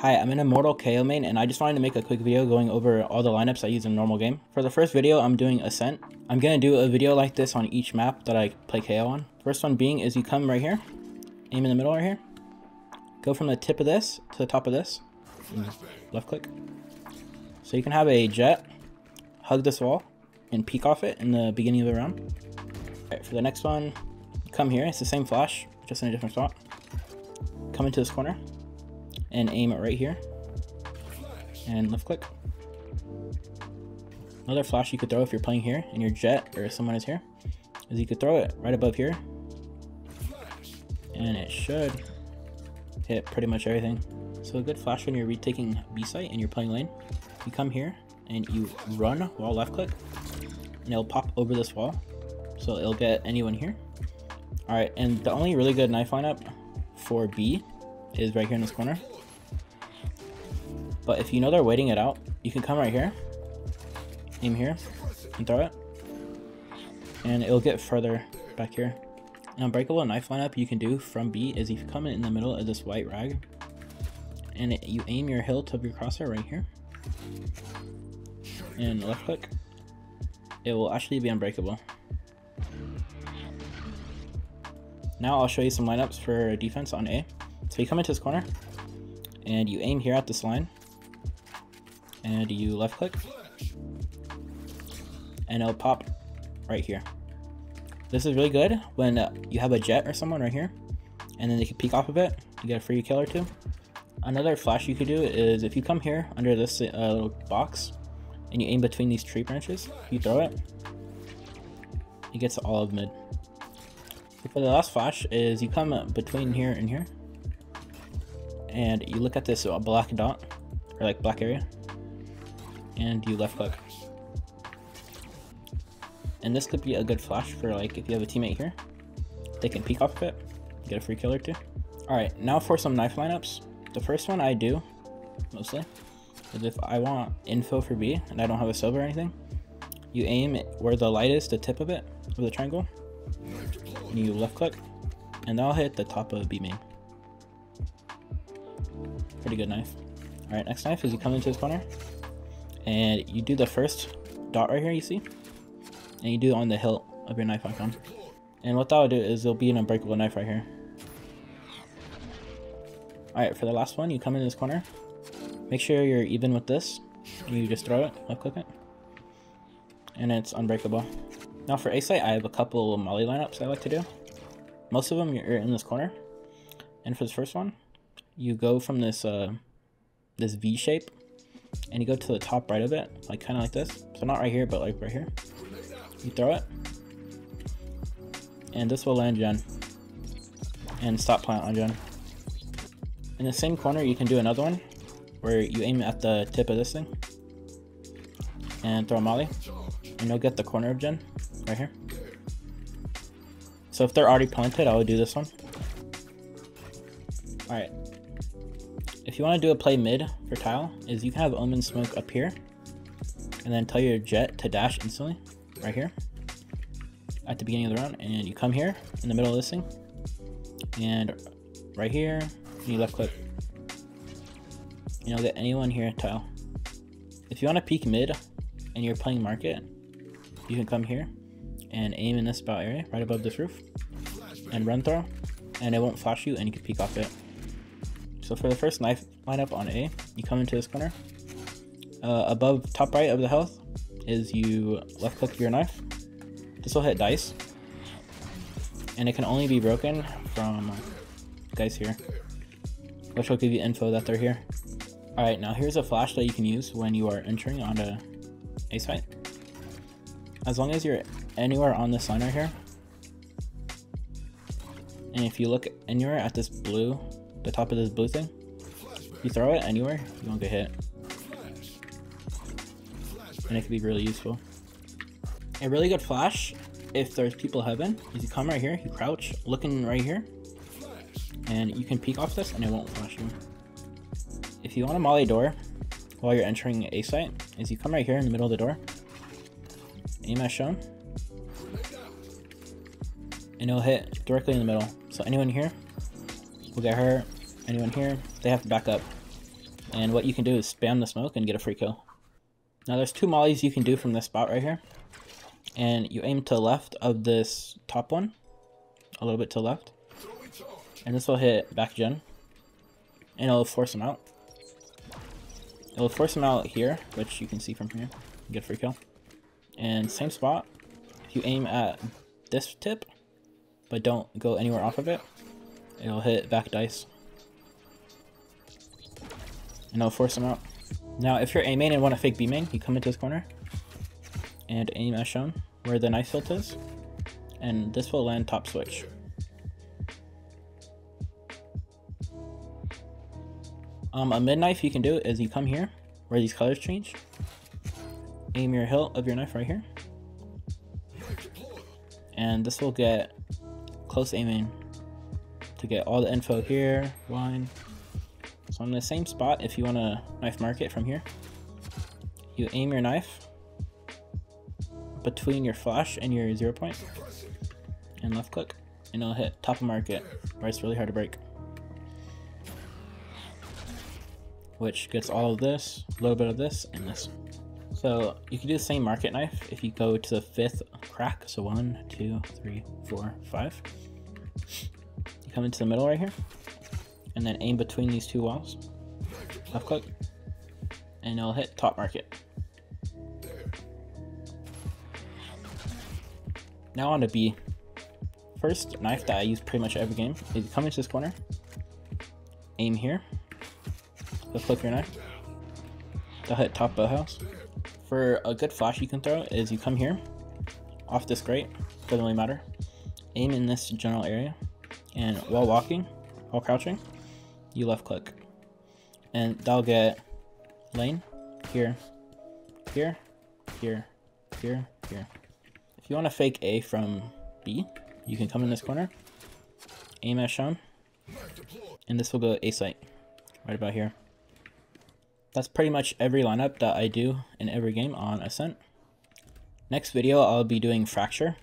Hi, I'm an Immortal KO main, and I just wanted to make a quick video going over all the lineups I use in a normal game. For the first video, I'm doing Ascent. I'm gonna do a video like this on each map that I play KO on. First one being is you come right here, aim in the middle right here, go from the tip of this to the top of this, left click. So you can have a jet, hug this wall, and peek off it in the beginning of the round. Alright, for the next one, come here, it's the same flash, just in a different spot. Come into this corner, and aim it right here, and left click. Another flash you could throw if you're playing here, and your jet, or someone is here, is you could throw it right above here, and it should hit pretty much everything. So a good flash when you're retaking B site and you're playing lane, you come here, and you run while left click, and it'll pop over this wall, so it'll get anyone here. Alright, and the only really good knife lineup for B is right here in this corner. But if you know they're waiting it out, you can come right here, aim here, and throw it, and it'll get further back here. An unbreakable knife lineup you can do from B is you come in the middle of this white rag, and you aim your hilt of your crosshair right here, and left click. It will actually be unbreakable. Now I'll show you some lineups for defense on A. So you come into this corner, and you aim here at this line, and you left click, and it'll pop right here. This is really good when you have a jet or someone right here, and then they can peek off of it, you get a free kill or two. Another flash you could do is if you come here under this little box, and you aim between these tree branches, you throw it, it gets to all of mid. For the last flash is you come between here and here, and you look at this black dot, or like black area, and you left click. And this could be a good flash for like if you have a teammate here, they can peek off of it, get a free kill or two. Alright, now for some knife lineups. The first one I do, mostly, is if I want info for B and I don't have a silver or anything, you aim where the light is, the tip of it, of the triangle, and you left click, and that'll hit the top of B main. Pretty good knife. Alright, next knife is you come into this corner, and you do the first dot right here you see, and you do it on the hilt of your knife icon. And what that'll do is there'll be an unbreakable knife right here. Alright, for the last one, you come into this corner, make sure you're even with this, and you just throw it, left click it, and it's unbreakable. Now for A site, I have a couple of molly lineups I like to do. Most of them you're in this corner, and for this first one, you go from this this V shape, and you go to the top right of it, like kind of like this. So not right here, but like right here. You throw it, and this will land Gen, and stop plant on Gen. In the same corner, you can do another one, where you aim at the tip of this thing, and throw a molly, and you'll get the corner of Gen, right here. So if they're already planted, I would do this one. All right. If you want to do a play mid for tile, is you can have Omen smoke up here, and then tell your jet to dash instantly, right here, at the beginning of the round, and you come here, in the middle of this thing, and right here, and you left click. You know, get anyone here at tile. If you want to peek mid, and you're playing market, you can come here, and aim in this spot area, right above this roof, and run throw, and it won't flash you, and you can peek off it. So for the first knife lineup on A, you come into this corner. Above top right of the health is you left click your knife. This will hit dice, and it can only be broken from guys here, which will give you info that they're here. All right, now here's a flash that you can use when you are entering on a site. As long as you're anywhere on this line right here, and if you look anywhere at this blue, the top of this blue thing, you throw it anywhere, you won't get hit, and it can be really useful. A really good flash, if there's people heaven, is you come right here, you crouch, looking right here, and you can peek off this, and it won't flash you. If you want to molly door while you're entering A site, is you come right here in the middle of the door, aim as shown, and it'll hit directly in the middle. So anyone here will get hurt, anyone here, they have to back up. And what you can do is spam the smoke and get a free kill. Now there's two mollies you can do from this spot right here. And you aim to the left of this top one. A little bit to the left. And this will hit back gen. And it'll force him out. It'll force him out here, which you can see from here. Get a free kill. And same spot. If you aim at this tip, but don't go anywhere off of it, it'll hit back dice. And it'll force him out. Now if you're A main and want to fake B main, you come into this corner and aim as shown where the knife tilt is, and this will land top switch. A mid knife you can do is you come here where these colors change, aim your hilt of your knife right here, and this will get close aiming to get all the info here, line. So in the same spot, if you want to knife mark it from here, you aim your knife between your flash and your 0 point and left click, and it'll hit top of market where it's really hard to break, which gets all of this, a little bit of this, and this. So you can do the same market knife if you go to the fifth crack. So 1, 2, 3, 4, 5. You come into the middle right here, and then aim between these two walls, left click, and it'll hit top market. Now on to B. First knife that I use pretty much every game is you come into this corner, aim here, left click your knife, that'll hit top bow house. For a good flash you can throw is you come here, off this grate, doesn't really matter, aim in this general area, and while walking, while crouching, you left click, and that'll get lane, here, here, here, here, here. If you want to fake A from B, you can come in this corner, aim as shown, and this will go A site, right about here. That's pretty much every lineup that I do in every game on Ascent. Next video I'll be doing Fracture.